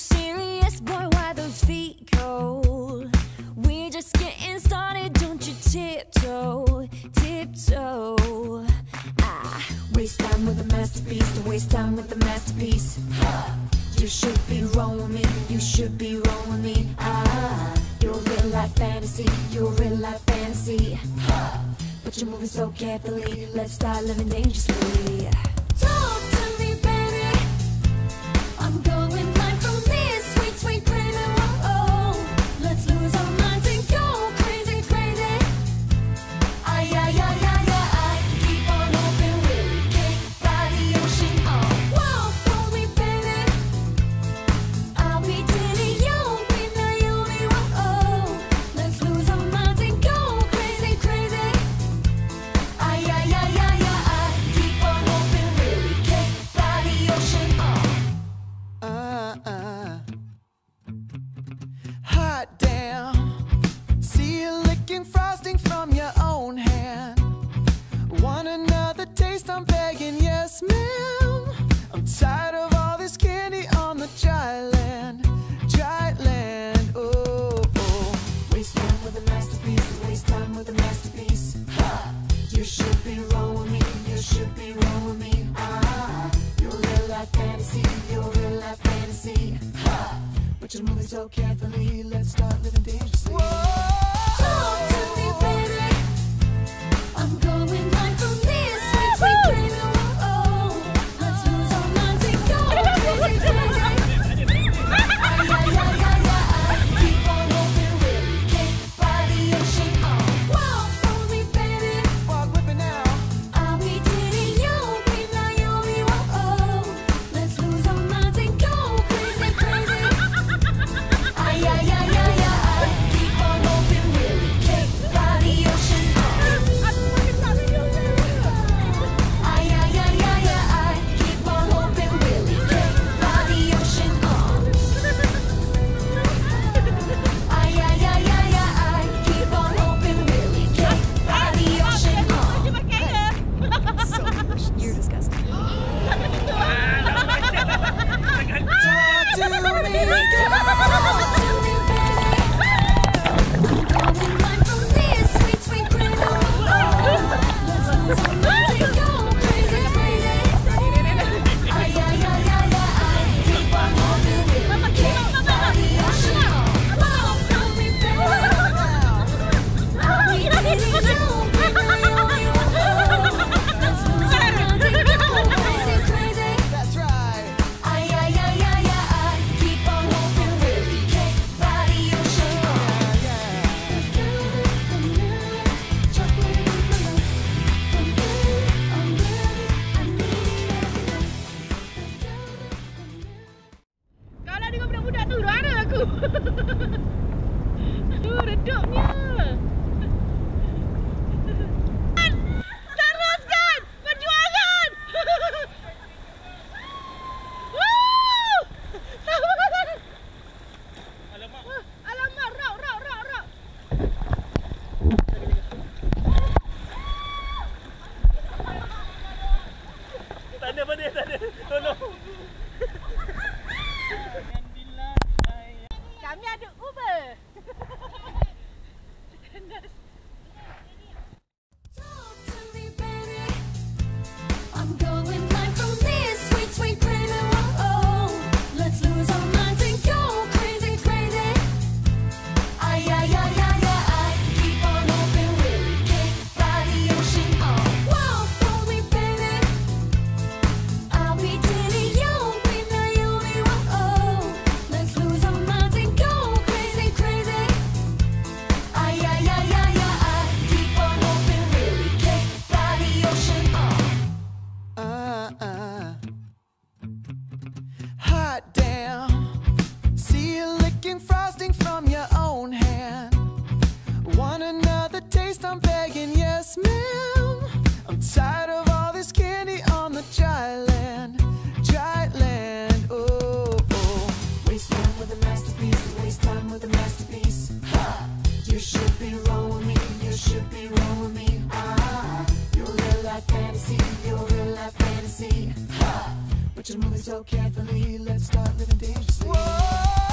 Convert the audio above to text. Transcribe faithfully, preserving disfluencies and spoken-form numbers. serious, boy, why those feet cold? We're just getting started, don't you tiptoe, tiptoe. Ah, waste time with the masterpiece, to waste time with the masterpiece. Huh. You should be wrong with me, you should be wrong with me. Ah, you're a real life fantasy, you're a real life fantasy. Huh. But you're moving so carefully, let's start living dangerously. Talk to me, baby, I'm going blind from this sweet, sweet dreaming. Oh, let's lose our minds and go crazy, crazy. Ay, ay, ay, ay, ay, ay. Keep on open, really kick by the ocean. Oh, whoa, for me, baby, I'll be dating you, be the only one. Oh, let's lose our minds and go crazy, crazy. Ay, ay, ay, ay, ay, ay. Keep on open, really kick by the ocean. Oh. Uh, uh. Hot damn, see you licking frosting from your own hand. Want another taste? I'm begging, yes ma'am. I'm tired of all this candy on the dry land, dry land. Oh, oh. Waste time with a masterpiece, waste time with a masterpiece. Huh. You should be wrong with me, you should be wrong with me. Ah, you're real life fantasy, you're real life fantasy. Huh. But you're moving so carefully, let's start living dangerously. Talk to me, baby, I'm going blind from this sweet, sweet dream. Oh, let's lose our minds and go crazy, crazy. Ay, ay, ay, ay, ay, ay. Keep on hoping, really kicked by the ocean. Oh, whoa, for me, baby, Walk with me now. I'll be dating you, be my only one. Oh, let's lose our minds and go crazy, crazy. Ay, ay, ay, ay, ay, ay. Keep on hoping, really kicked by the ocean. Oh. Ay, ay, ay, ay, ay, ay. Keep on hoping, really kicked by the ocean. Oh. Ay, ay, ay, ay, ay, ay. Keep on hoping, really kicked by the ocean. Oh. You're disgusting. Talk to me, girl. Talk to me, baby, I'm going blind from this sweet, sweet dream. Oh, let's lose our minds and go crazy, crazy. Ay, ay, ay, ay, ay, ay. Keep on hoping, really kicked by the ocean. Oh, whoa, for me, baby, I'll be dating you, be my only one. Oh, let's lose our minds and go crazy, crazy. That's right. Ay, ay, ay, ay, ay, ay. Keep on hoping, really kicked by the ocean. Oh. Kau lah dengan budak-budak tu, duduk ada aku. Tu redupnya. Teruskan perjuangan. Woo! Alamak. Alamak, rau, rau, rau, rau. Tak ada pada, tak ada. Tolong. Kami ada Uber. Talk to me, baby, I'm going blind from this sweet, sweet dreaming. Oh, let's lose our minds and go crazy, crazy. Ay, ay, ay, ay, ay, ay. Keep on hoping, really kicked by the ocean. Oh, whoa, for me, baby, I'll be dating you, be the only one. Oh, let's lose our minds and go crazy, crazy. Ay, ay, ay, ay, ay, ay. Keep on hoping, really kicked by the ocean. Oh. Uh, uh. Hot damn, see you licking frosting from your own hand. Want another taste? I'm begging, yes ma'am. I'm tired of all this candy on the dry land, dry land. Oh, oh. Waste time with a masterpiece, waste time with a masterpiece. Huh. You should be wrong with me, you should be wrong with me. Ah, you're real life fantasy, you're real life fantasy. Huh. But You're moving so carefully, let's start living dangerously. Whoa!